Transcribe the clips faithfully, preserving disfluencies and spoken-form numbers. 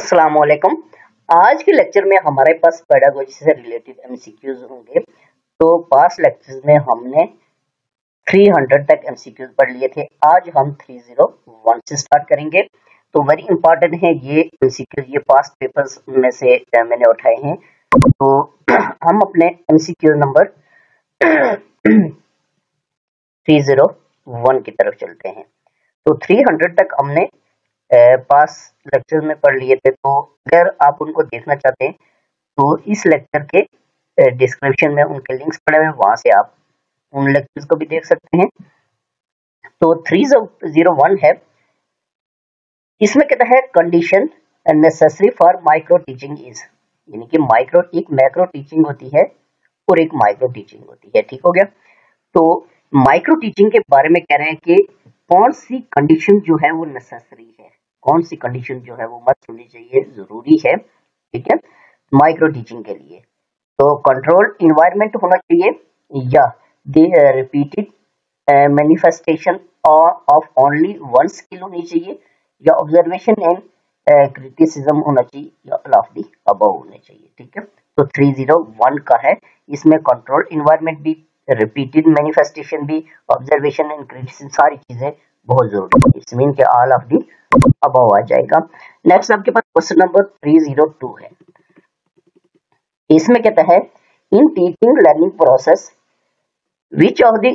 अस्सलाम वालेकुम। आज के लेक्चर में हमारे पास पेडागोजी से रिलेटेड एमसीक्यूज होंगे। तो पास्ट लेक्चर्स में हमने तीन सौ तक एमसीक्यूज पढ़ लिए थे, आज हम तीन सौ एक से स्टार्ट करेंगे। तो वेरी इंपॉर्टेंट है ये एमसीक्यूज, ये पास्ट पेपर्स में से मैंने उठाए हैं। तो हम अपने एमसीक्यू नंबर तीन सौ एक की तरफ चलते हैं। तो तीन सौ तक हमने पास लेक्चर में पढ़ लिए थे, तो अगर आप उनको देखना चाहते हैं तो इस लेक्चर के डिस्क्रिप्शन में उनके लिंक्स पड़े हुए हैं, वहां से आप उन लेक्चर्स को भी देख सकते हैं। तो तीन सौ एक है, इसमें कहता है condition necessary for micro teaching is, यानी कि माइक्रो एक मैक्रो टीचिंग होती है और एक माइक्रो टीचिंग होती है। ठीक हो गया। तो माइक्रो टीचिंग के बारे में कह रहे हैं कि कौन सी कंडीशन जो है वो नेसेसरी है, कौन सी कंडीशन जो है वो मस्ट होनी चाहिए, जरूरी है, ठीक है, माइक्रो टीचिंग के लिए। तो कंट्रोल इन्वायरमेंट होना चाहिए या the repeated manifestation of only one skill होनी चाहिए या ऑब्जर्वेशन एंड क्रिटिसिज्म होना चाहिए या ऑल ऑफ द अबव होने चाहिए। ठीक है। तो तीन सौ एक का है, इसमें कंट्रोल इन्वायरमेंट भी, रिपीटेड मैनिफेस्टेशन भी, ऑब्जर्वेशन एंड क्रिटिसिज्म, सारी चीजें बहुत जरूरी है। इट्स मीन के ऑल ऑफ दी अबव आ जाएगा। नेक्स्ट आपके पास क्वेश्चन नंबर तीन सौ दो है, इसमें कहता है in teaching learning process which of the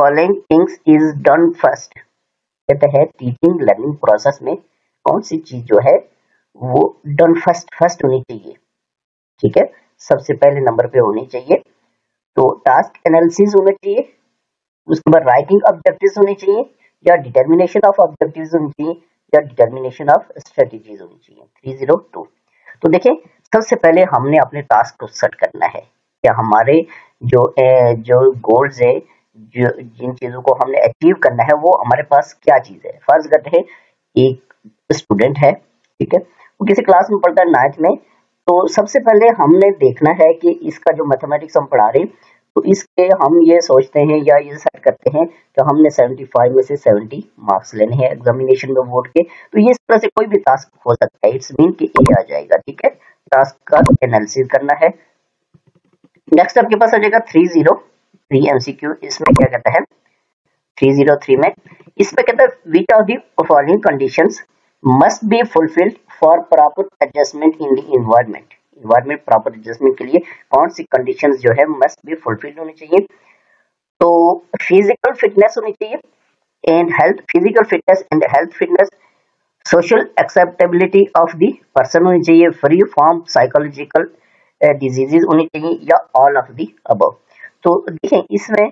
following things is done first. कहता है टीचिंग लर्निंग प्रोसेस में कौन सी चीज जो है वो डन फर्स्ट फर्स्ट होनी चाहिए। ठीक है, सबसे पहले नंबर पे होनी चाहिए। तो टास्क एनालिसिस होना चाहिए, उसके बाद राइटिंग ऑब्जेक्टिव्स होने चाहिए या डिटर्मिनेशन ऑफ ऑब्जेक्टिव्स होनी चाहिए या डिटर्मिनेशन ऑफ स्ट्रेटजीज होनी चाहिए। तीन सौ दो। तो देखिए, सबसे पहले हमने अपने टास्क को सेट करना है कि हमारे जो जो गोल्स है, जो जिन चीजों को हमने अचीव करना है वो हमारे पास क्या चीज है। फर्ज करते हैं एक स्टूडेंट है, ठीक है, वो किसी क्लास में पढ़ता है नाइन्थ में। तो सबसे पहले हमने देखना है कि इसका जो मैथमेटिक्स हम पढ़ा रहे हैं, तो इसके हम ये सोचते हैं या ये सेट करते हैं कि हमने पचहत्तर में से सत्तर मार्क्स लेने हैं एग्जामिनेशन में बोर्ड के। तो ये इस तरह से कोई भी टास्क हो सकता है, इट्स मीन कि ए आ जाएगा। ठीक है, टास्क का एनालिसिस करना है। नेक्स्ट आपके पास आ जाएगा तीन सौ तीन एमसीक्यू। इसमें क्या कहता है तीन सौ तीन में, इसमें कहता है which of the following conditions must be fulfilled for proper adjustment in the environment. Environment proper adjustment के लिए कौन सी कंडीशंस जो है मस्ट बी फुलफिल्ड होनी चाहिए। तो फिजिकल फिटनेस होनी चाहिए and health, physical fitness and health fitness, social acceptability of the person होनी चाहिए, फ्री फ्रॉम साइकोलॉजिकल डिजीजेज होनी चाहिए या ऑल ऑफ द अबव। तो देखें, इसमें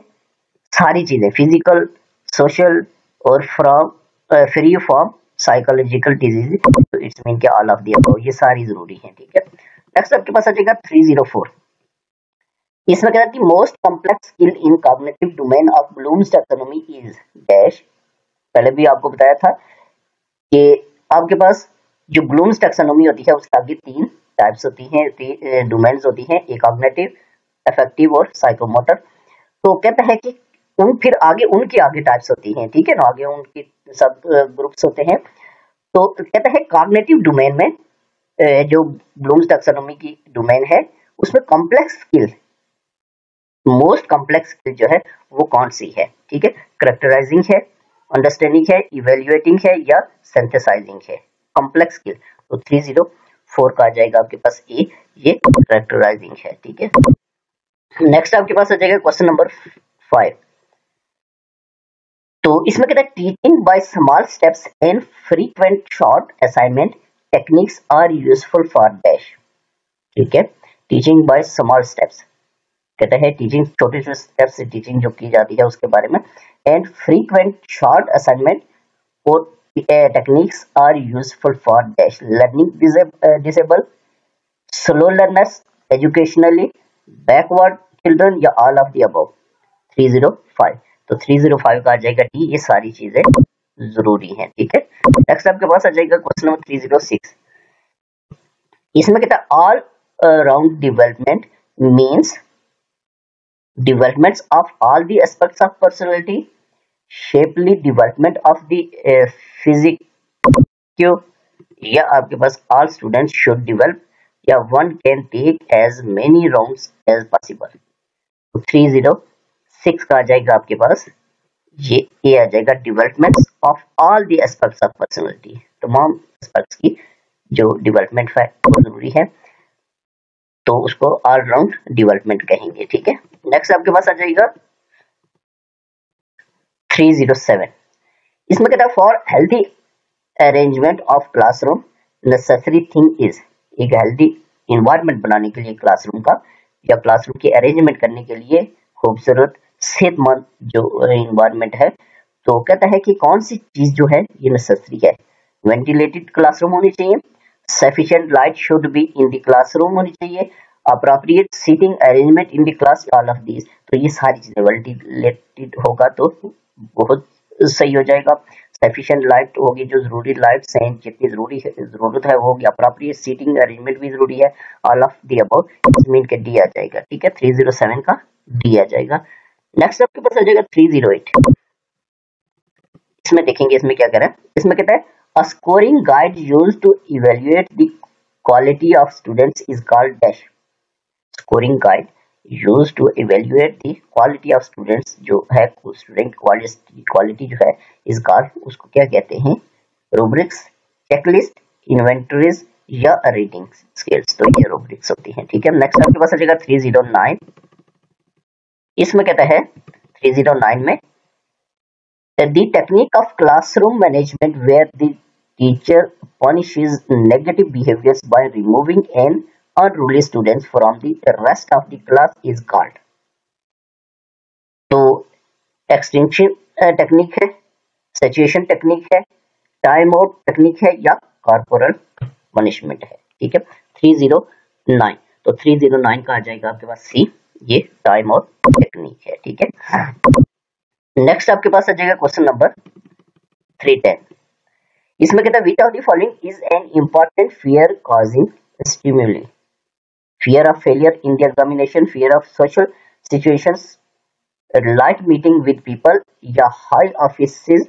सारी चीजें फिजिकल, सोशल और from free from psychological disease, तो इट्स मीन के ऑल ऑफ दी अबव, ये सारी जरूरी है। ठीक है। नेक्स्ट आपके पास आ जाएगा तीन सौ चार। इसमें कहता है कि most complex skill in cognitive domain of Bloom's taxonomy is dash. पहले भी आपको बताया था कि आपके पास जो ब्लूम्स टैक्सोनॉमी होती है उसके आगे तीन टाइप्स होती हैं, डोमेन्स होती हैं, एक कॉग्निटिव, अफेक्टिव और साइकोमोटर। तो कहता है कि उन फिर आगे उनकी आगे टाइप्स होती हैं, ठीक है ना, आगे उनकी सब ग्रुप्स होते हैं। तो कहता है कॉग्निटिव डोमेन में जो ब्लूम्स टैक्सोनॉमी की डोमेन है उसमें complex skill, most complex skill जो है वो कौन सी है। ठीक है, कैरेक्टराइजिंग है, अंडरस्टैंडिंग है, इवेल्युएटिंग है या सिंथेसाइजिंग है, कॉम्प्लेक्स स्किल। तो तीन सौ चार का आ जाएगा आपके पास ए, ये कैरेक्टराइजिंग है। ठीक है। नेक्स्ट आपके पास आ जाएगा क्वेश्चन नंबर फाइव। तो इसमें कहता है teaching by small steps and frequent short assignment techniques are useful for dash. ठीक है, टीचिंग बाय स्मॉल स्टेप्स कहता है टीचिंग छोटे छोटे स्टेप्स से टीचिंग जो की जाती है उसके बारे में, एंड फ्रीक्वेंट शॉर्ट असाइनमेंट और techniques are useful for dash learning disable, slow learners, educationally backward children या ऑल ऑफ द अबव। तीन सौ पाँच। तो तीन सौ पाँच का आ जाएगा टी, ये सारी चीजें जरूरी है। ठीक है। नेक्स्ट आपके पास आ जाएगा क्वेश्चन नंबर तीन सौ छह। इसमें कहता है all around development means developments of all the aspects of personality, shapely development of the physique या आपके पास ऑल स्टूडेंट्स शुड डेवलप या one can take as many rounds as possible. तो थ्री जीरो सिक्स का आ जाएगा आपके पास ये ए आ जाएगा developments of all the aspects of personality, तमाम एस्पेक्ट्स की जो डेवलपमेंट है जरूरी है तो उसको ऑल राउंड डेवलपमेंट कहेंगे। ठीक है, नेक्स्ट आपके पास आ जाएगा थ्री जीरो सेवन। इसमें कहता है for healthy arrangement of classroom necessary thing is, एक हेल्दी इन्वायरमेंट बनाने के लिए क्लासरूम का या क्लासरूम की अरेंजमेंट करने के लिए खूबसूरत सेहतमंद जो इन्वायरमेंट है, तो कहता है कि कौन सी चीज जो है ये नेसेसरी है। वेंटिलेटेड क्लासरूम होनी चाहिए, sufficient light should be in the classroom होनी चाहिए, appropriate seating arrangement in the class, all of these. तो ये सारी चीजें वेंटिलेटेड होगा तो बहुत सही हो जाएगा, सफिशिएंट लाइट होगी जो जरूरी लाइट्स हैं जितनी जरूरी है जरूरत है वो होगी, अप्रोप्रिएट सीटिंग अरेंजमेंट भी जरूरी है, ऑल ऑफ द अबव इसमें के डी आ जाएगा। ठीक है, थ्री जीरो सेवन का डी आ जाएगा। नेक्स्ट आपके पास आ जाएगा थ्री जीरो एट। इसमें देखेंगे इसमें क्या कह रहा है। इसमें कहता है A scoring guide used to evaluate the quality of students is called dash. Scoring guide used to evaluate the quality of students जो है student quality quality जो है is called, उसको क्या कहते हैं, rubrics, checklist, inventories या rating scales, तो ये rubrics होती हैं। ठीक है, next आपके पास आ जाएगा थ्री जीरो नाइन। इसमें कहता है थ्री जीरो नाइन में the technique of classroom management where the teacher punishes negative behaviors by removing an unruly students from the rest of the class is called, तो extinction technique है, saturation technique है, time out technique है या corporal punishment है। ठीक है, three zero nine, तो three zero nine का आ जाएगा आपके पास सी, ये time out technique है। ठीक है, नेक्स्ट आपके पास आ जाएगा क्वेश्चन नंबर थ्री टेन। इसमें कहता है which of the following is an important fear causing stimuli, fear of failure in the examination, fear of social situations, like meeting with people या high offices,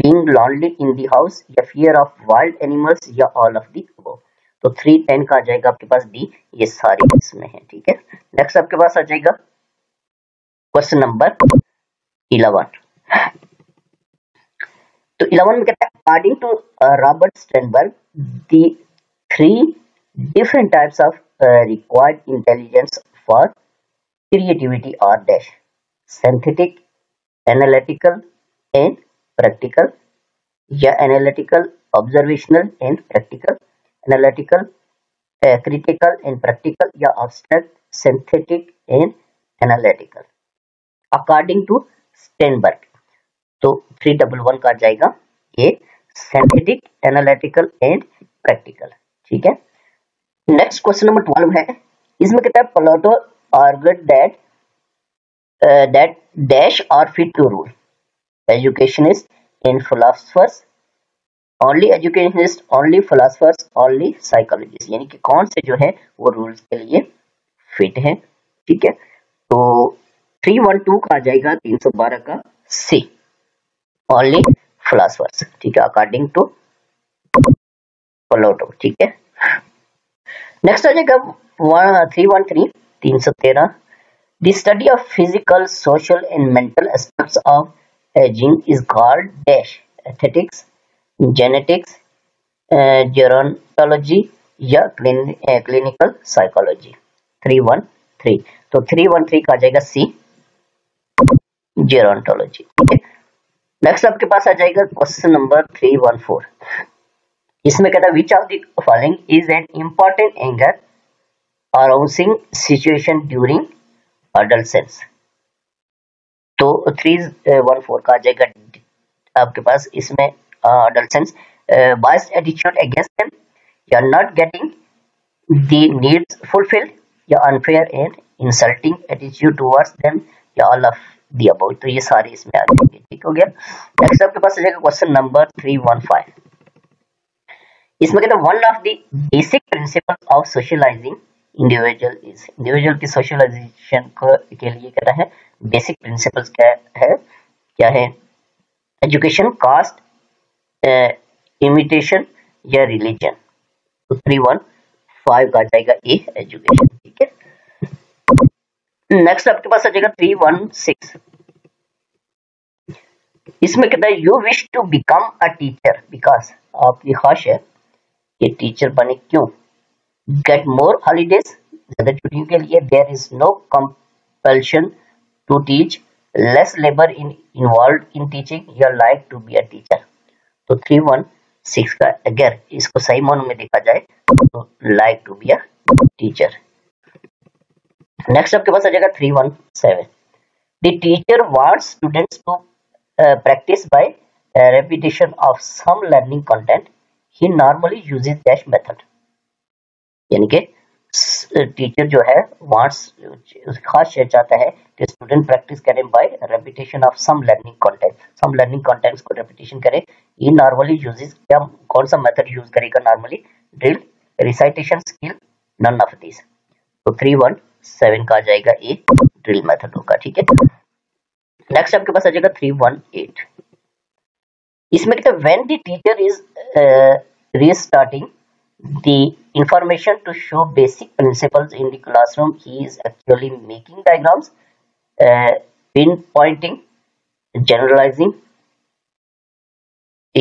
being lonely in the house या fear of wild animals या all of the above. तो three ten का आ जाएगा आपके पास D, ये सारी इसमें है। ठीक है, नेक्स्ट आपके पास आ जाएगा क्वेश्चन नंबर इलेवन। तो इलेवन में कहता है according to Robert Sternberg the three different types of required intelligence for creativity are dash, synthetic, analytical and practical, या analytical, observational and practical, analytical, critical and practical, या abstract, synthetic and analytical, according to Sternberg. तो three double one का आ जाएगा ये synthetic, analytical and practical. ठीक है, next question number twelve है। इसमें कहता है Plato argued that that dash are fit to rule educationist and philosophers, only educationist, only philosophers, only psychologist, यानी कि कौन से जो है वो रूल्स के लिए फिट है। ठीक है, तो थ्री वन टू का आ जाएगा तीन सौ बारह का सी, ओनली फिलोसोफर्स। ठीक है, अकॉर्डिंग टू प्लेटो। ठीक है, नेक्स्ट आ जाएगा थ्री वन थ्री, तीन सौ तेरह। The study of physical, social and mental aspects of ageing is called dash, aesthetics, genetics, gerontology या clinical psychology. Three one three, तो थ्री वन थ्री का आ जाएगा सी, जेरोंटोलॉजी। ठीक है, नेक्स्ट आपके पास आ जाएगा question number three one four. इसमें कहता है which of the following is an important anger arousing situation during adolescence. तो थ्री वन फोर का आ जाएगा आपके पास, इसमें adolescence, biased attitude against them, या not getting the needs fulfilled, या unfair and insulting attitude towards them, या ऑल ऑफ द अबव। तो ये सारे इसमें आ जाएंगे। ठीक हो गया, नेक्स्ट आपके पास आ जाएगा question number three one five. इसमें कहता है one of the basic principles of socialising individual is, individual की सोशलाइजेशन के लिए कहता है बेसिक प्रिंसिपल्स क्या है, क्या है, एजुकेशन, कास्ट, इमिटेशन या रिलीजन। तो थ्री वन फाइव का जाएगा ए एजुकेशन। ठीक है, नेक्स्ट आपके पास आ जाएगा थ्री वन सिक्स। इसमें कहता है you wish to become a teacher because आपकी ख्वाहिश है कि टीचर बने, क्यों? गेट मोर हॉलीडेज ज्यादा छुट्टियों के लिए, there is no compulsion to teach, less labour in involve in teaching, your like to be a teacher. तो थ्री वन सिक्स का अगर इसको सही मानों में देखा जाए तो like to be a teacher. Next आपके पास आ जाएगा three one seven. The teacher wants students to practise by repetition of some learning content, he normally uses dash method. यानी कि टीचर जो है वांट्स खास चाहता है कि स्टूडेंट प्रैक्टिस करें by repetition of some learning content, some learning contents को रेपिटेशन करें। ये नॉर्मली यूजेस क्या, कौन सा मेथड यूज करेगा normally? Drill, recitation skill, none of this. तो थ्री वन सेवन का आ जाएगा ए ड्रिल मेथड होगा। ठीक है, नेक्स्ट आपके पास आ जाएगा थ्री वन एट। इसमें कहते हैं when the teacher is restarting the information to show basic principles in the classroom, he is actually making diagrams, uh, pinpointing, generalizing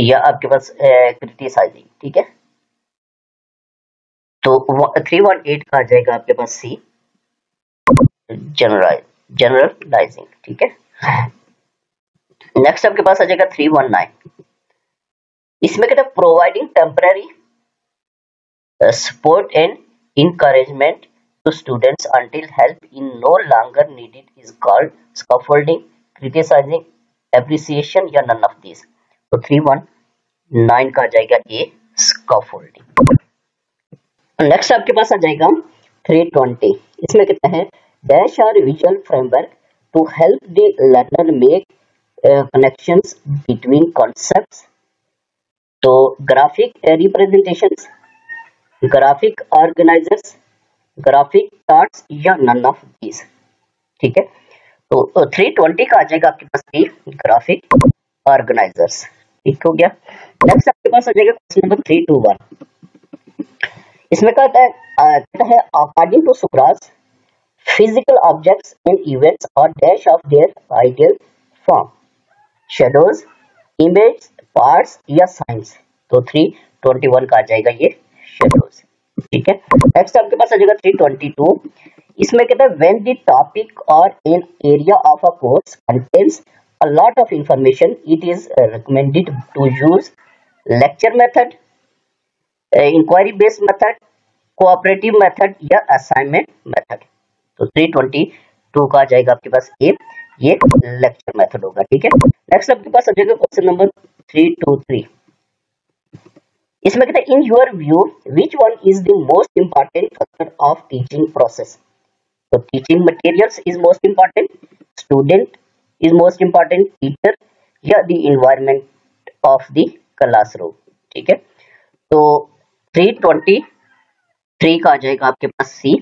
या आपके पास क्रिटिसाइजिंग। ठीक है, तो थ्री वन एट का आ जाएगा आपके पास सी जनरल जनरलाइजिंग। ठीक है, नेक्स्ट आपके पास आ जाएगा थ्री वन नाइन। इसमें कहते हैं providing temporary Uh, support and encouragement to students until help in no longer needed is called scaffolding, criticizing, appreciation या none of these। तो थ्री वन नाइन का आ जाएगा ये scaffolding। नेक्स्ट आपके पास आ जाएगा थ्री ट्वेंटी। इसमें कहते हैं dash are visual framework to help the learner make connections between concepts. तो graphic representations, graphic organizers, graphic charts या नन ऑफ दीज। ठीक है, तो थ्री ट्वेंटी का आ जाएगा आपके पास ये ग्राफिक ऑर्गेनाइजर्स। ठीक हो गया, नेक्स्ट आपके पास आ जाएगा question number three two one. इसमें कहता है कहता है according to Socrates physical objects and events are dash of their ideal form, shadows, image, parts या साइंस। तो थ्री ट्वेंटी वन का आ जाएगा ये शेडोज। ठीक है, नेक्स्ट आपके पास आ जाएगा थ्री ट्वेंटी टू। इसमें कहता है व्हेन द टॉपिक और an area of a course contents a lot of information, it is recommended to use lecture method, inquiry based method, cooperative method या असाइनमेंट मेथड। तो थ्री ट्वेंटी टू का आ जाएगा आपके पास ए ये लेक्चर मेथड होगा। ठीक है, नेक्स्ट आपके पास आ जाएगा question number three two three. इसमें कहते हैं in your view which one is the most important factor of teaching process. तो teaching materials is most important, student is most important, teacher या the environment of the classroom. ठीक है, तो three twenty three का आ जाएगा आपके पास सी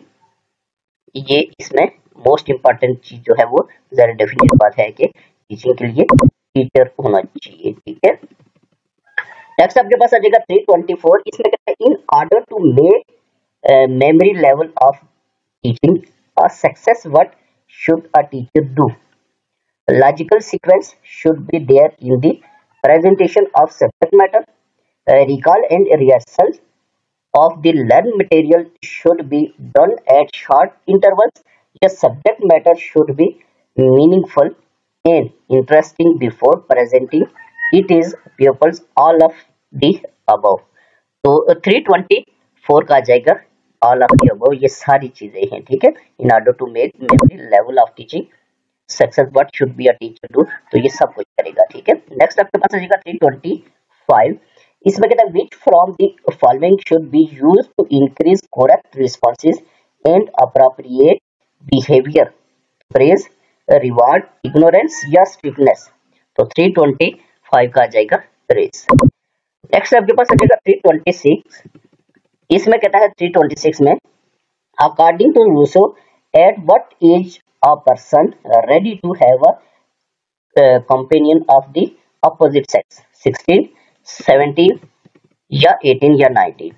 ये, इसमें मोस्ट इंपॉर्टेंट चीज जो है वो जरा डेफिनेट बात है कि टीचिंग के लिए टीचर होना चाहिए। ठीक है, नेक्स्ट आपके पास आ जाएगा थ्री ट्वेंटी फोर। इसमें कहता है in order to make memory level of teaching a success, what should a teacher do? Logical sequence should be there in the presentation of subject matter, recall and rehearsal of the learn material should be done at short intervals, या subject matter should be meaningful and interesting before presenting It is pupils all of the above। तो three twenty four का आ जाएगा all of the above, ये सारी चीजें हैं। ठीक है, in order to make memory level of teaching success, what should be a teacher do? तो ये सब कुछ करेगा। ठीक है, next आपके पास आ जाएगा थ्री ट्वेंटी फाइव। इसमें कहता है which from the following should be used to increase correct responses and appropriate behavior? Praise, reward, ignorance या strictness। तो थ्री ट्वेंटी फाइव का आ जाएगा रेस। नेक्स्ट आपके पास आ जाएगा थ्री ट्वेंटी सिक्स। इसमें कहता है थ्री ट्वेंटी सिक्स में according to Rousseau at what age a person ready to have a companion of the opposite sex, sixteen, seventeen या एटीन या नाइनटीन,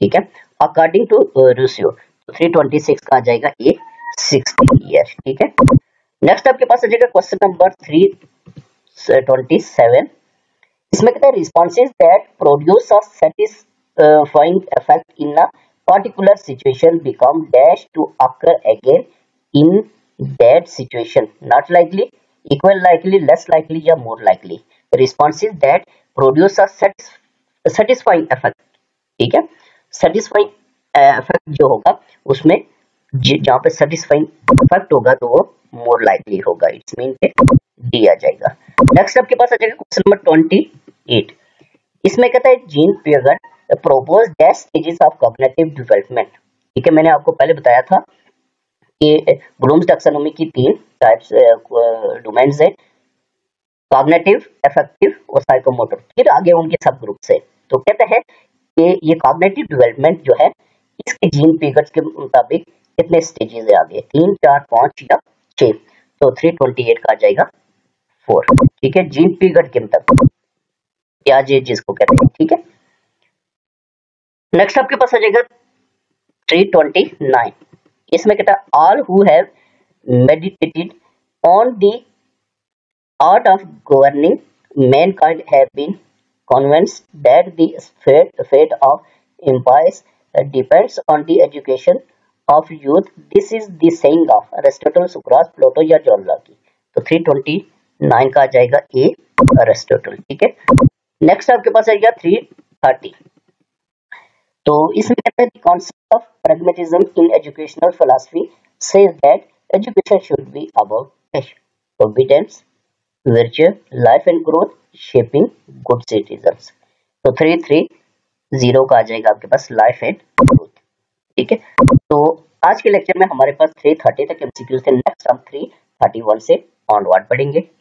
ठीक है। According to ratio three twenty six का आ जाएगा ये सिक्सटी ईयर, ठीक है। नेक्स्ट आपके पास आ जाएगा question number three twenty seven. इसमें कहता है रिस्पॉन्सेज दैट प्रोड्यूस और satisfying effect in a particular situation become dash to occur again in that situation, not likely, equal likely, less likely or more likely. Responses that produce a satisfying effect, ठीक है। satisfying effect जो होगा उसमें जहाँ पे satisfying effect होगा तो वो more likely होगा, इट्स मीन डी आ जाएगा। नेक्स्ट आपके पास आ जाएगा क्वेश्चन नंबर ट्वेंटी एट। इसमें कहता है Jean Piaget Propose dash stages of cognitive development, ठीक है। मैंने आपको पहले बताया था कि ब्लूम्स टैक्सोनॉमी की तीन टाइप्स डोमेन्स है, कॉग्निटिव, अफेक्टिव और साइकोमोटर, फिर आगे उनके सब ग्रुप से। तो कहते हैं कि ये कॉग्निटिव डेवलपमेंट जो है इसके जीन पिगेट के मुताबिक कितने स्टेजेस है आगे, तीन, चार, पांच या छह। तो थ्री ट्वेंटी एट का आ जाएगा फोर, ठीक है, जीन पिगेट के मुताबिक या जे जिसको कहते हैं, ठीक है। नेक्स्ट आपके पास आ जाएगा थ्री ट्वेंटी नाइन। इसमें कहता है all who have meditated on the art of governing mankind have been convinced that the fate of empires depends on the education of youth. This is the saying of Aristotle, सुक्रात, Plato या John Locke की। तो three twenty nine का आ जाएगा ए Aristotle, ठीक है। Next आपके पास आएगा थ्री थर्टी। तो इसमें कहते हैं concept of pragmatism in educational philosophy says that education should be about competence, virtue, life and growth, shaping good citizens. तो थ्री थ्री जीरो का आ जाएगा आपके पास लाइफ एंड ग्रोथ, ठीक है। तो आज के लेक्चर में हमारे पास थ्री थर्टी तक एमसीक्यूज थे। नेक्स्ट हम थ्री थर्टी वन से ऑनवर्ड पढ़ेंगे।